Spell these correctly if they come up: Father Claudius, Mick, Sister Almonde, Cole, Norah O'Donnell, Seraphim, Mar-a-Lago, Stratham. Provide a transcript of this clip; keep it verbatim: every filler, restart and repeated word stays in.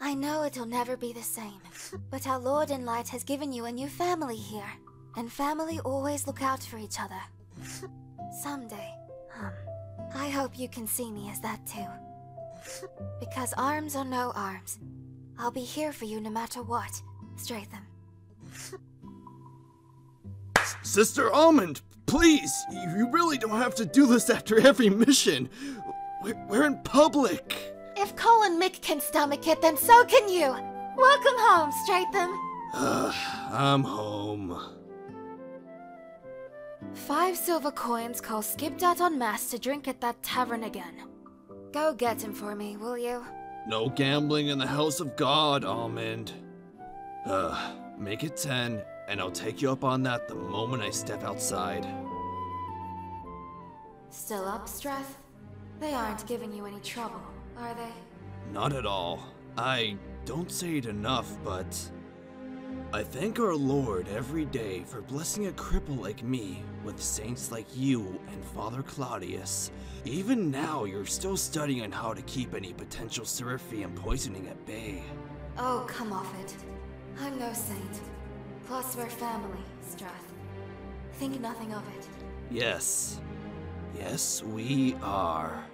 I know it'll never be the same, but our Lord in Light has given you a new family here, and family always look out for each other. Someday, um, I hope you can see me as that too. Because arms or no arms, I'll be here for you no matter what, Stratham. Sister Almond, please! You really don't have to do this after every mission! We're, we're in public! If Cole and Mick can stomach it, then so can you! Welcome home, Stratham! Uh, I'm home. Five silver coins Cole skipped out en masse to drink at that tavern again. Go get him for me, will you? No gambling in the house of God, Almond. Uh, make it ten, and I'll take you up on that the moment I step outside. Still up, Strath? They aren't giving you any trouble, are they? Not at all. I don't say it enough, but I thank our Lord every day for blessing a cripple like me with saints like you and Father Claudius. Even now, you're still studying on how to keep any potential Seraphim poisoning at bay. Oh, come off it. I'm no saint. Plus, we're family, Strath. Think nothing of it. Yes. Yes, we are.